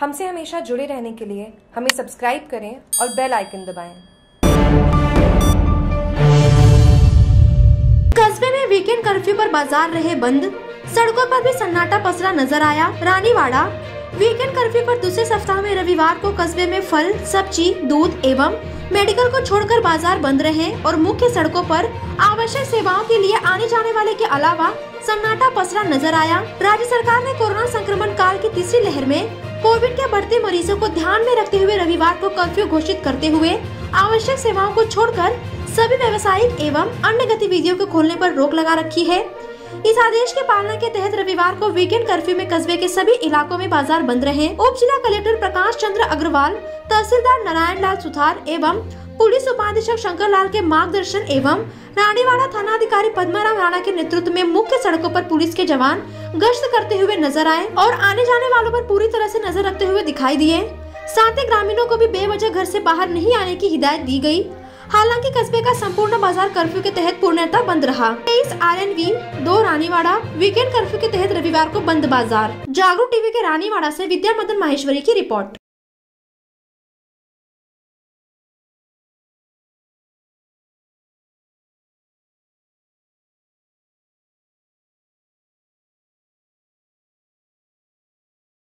हमसे हमेशा जुड़े रहने के लिए हमें सब्सक्राइब करें और बेल आइकन दबाएं। कस्बे में वीकेंड कर्फ्यू पर बाजार रहे बंद, सड़कों पर भी सन्नाटा पसरा नजर आया। रानीवाड़ा वीकेंड कर्फ्यू पर दूसरे सप्ताह में रविवार को कस्बे में फल, सब्जी, दूध एवं मेडिकल को छोड़कर बाजार बंद रहे और मुख्य सड़कों पर आवश्यक सेवाओं के लिए आने जाने वाले के अलावा सन्नाटा पसरा नजर आया। राज्य सरकार ने कोरोना संक्रमण काल की तीसरी लहर में कोविड के बढ़ते मरीजों को ध्यान में रखते हुए रविवार को कर्फ्यू घोषित करते हुए आवश्यक सेवाओं को छोड़कर सभी व्यावसायिक एवं अन्य गतिविधियों को खोलने पर रोक लगा रखी है। इस आदेश के पालना के तहत रविवार को वीकेंड कर्फ्यू में कस्बे के सभी इलाकों में बाजार बंद रहे। उप जिला कलेक्टर प्रकाश चंद्र अग्रवाल, तहसीलदार नारायण लाल सुथार एवं पुलिस उपाधीक्षक शंकर लाल के मार्गदर्शन एवं रानीवाड़ा थाना अधिकारी पदमाराम राणा के नेतृत्व में मुख्य सड़कों पर पुलिस के जवान गश्त करते हुए नजर आए और आने जाने वालों पर पूरी तरह से नजर रखते हुए दिखाई दिए। साथ ही ग्रामीणों को भी बेवजह घर से बाहर नहीं आने की हिदायत दी गई। हालांकि कस्बे का संपूर्ण बाजार कर्फ्यू के तहत पूर्णतः बंद रहा। 23 RNV 2 रानीवाड़ा वीकेंड कर्फ्यू के तहत रविवार को बंद बाजार। जागरूक टीवी के रानीवाड़ा से विद्या मदन महेश्वरी की रिपोर्ट।